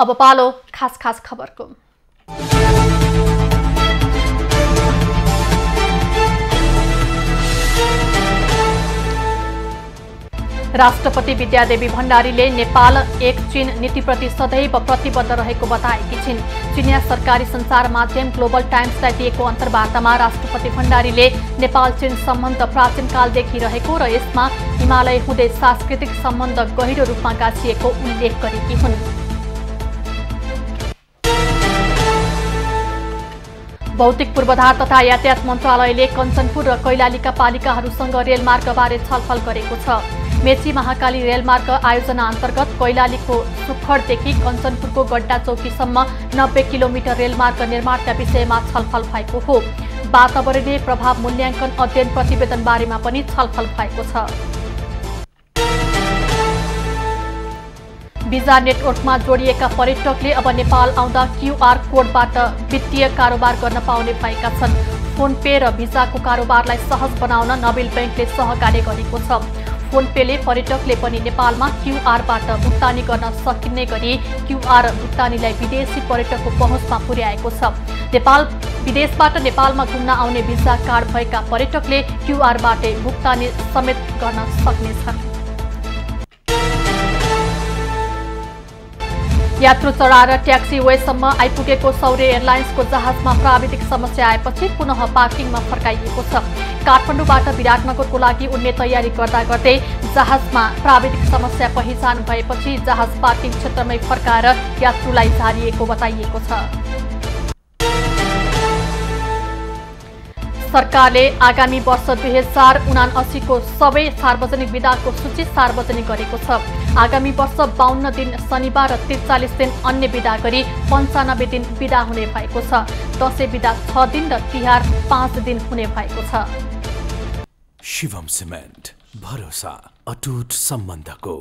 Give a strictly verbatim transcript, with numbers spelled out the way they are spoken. अब पालो खास खास खबरको। राष्ट्रपति विद्यादेवी भण्डारीले नेपाल एक चीन नीतिप्रति सदैव प्रतिबद्ध रहेको बताएकी छिन्। चिनिया सरकारी सञ्चार माध्यम ग्लोबल टाइम्सलाई दिएको अन्तर्वार्तामा राष्ट्रपति भण्डारीले नेपाल चीन सम्बन्ध प्राचीन कालदेखि रहेको र यसमा हिमालय हुँदै सांस्कृतिक सम्बन्ध गहिरो रूपमा गाँसिएको उल्लेख गरेकी हुन्। भौतिक पूर्वाधार तथा यातायात मन्त्रालयले कंचनपुर र कैलालीका पालिकाहरूसँग रेलमार्गबारे छलफल गरेको छ। मेची महाकाली रेलमार्ग आयोजना अन्तर्गत कैलालीको सुक्खड़देखि कंचनपुरको गड्डा चौकीसम्म नब्बे किलोमिटर रेलमार्ग निर्माणका विषयमा छलफल भएको हो। वातावरणीय प्रभाव मूल्याङ्कन अध्ययन प्रतिवेदनबारेमा पनि छलफल भएको छ। भिजा नेटवर्कमा जोडिएका पर्यटकले अब नेपाल आउँदा क्यूआर कोडबाट वित्तीय कारोबार गर्न पाउने भएका छन्। फोन पे र भिजाको कारोबारलाई सहज बनाउन नोबेल बैंकले सहकार्य गरेको छ। फोन पेले पर्यटकले पनि नेपालमा क्यूआरबाट भुक्तानी गर्न सकिने गरी क्यूआर भुक्तानीलाई विदेशी पर्यटकको पहुँचमा पुर्याएको छ। नेपाल विदेशबाट नेपालमा घुम्न आउने भिजा कार्ड भएका पर्यटकले क्यूआरबाटै भुक्तानी समेत गर्न सक्नेछन्। यात्रु चढाएर ट्याक्सी वेसम्म आइपुगेको सौरे एयरलाइन्सको जहाजमा प्राविधिक समस्या आएपछि पुनः पार्किङमा फर्काइएको छ। कारपण्डुबाट विराटनगरको लागि उड्ने तयारी गर्दा गर्दै जहाजमा प्राविधिक समस्या पहिचान भएपछि जहाज पार्किङ क्षेत्रमै फर्काएर यात्रुलाई झारिएको बताइएको छ। सरकारले आगामी वर्ष दुई हजार उनाअसीको सबै सार्वजनिक बिदाको सूची सार्वजनिक गरेको छ। आगामी वर्ष बाउन्न दिन शनिबार र त्रिचालिस दिन अन्य बिदा गरी पन्चानब्बे दिन बिदा हुने भएको छ। दसैँ बिदा छ दिन र तिहार पाँच दिन हुने भएको छ। शिवम सिमेन्ट, भरोसा अटुट सम्बन्धको।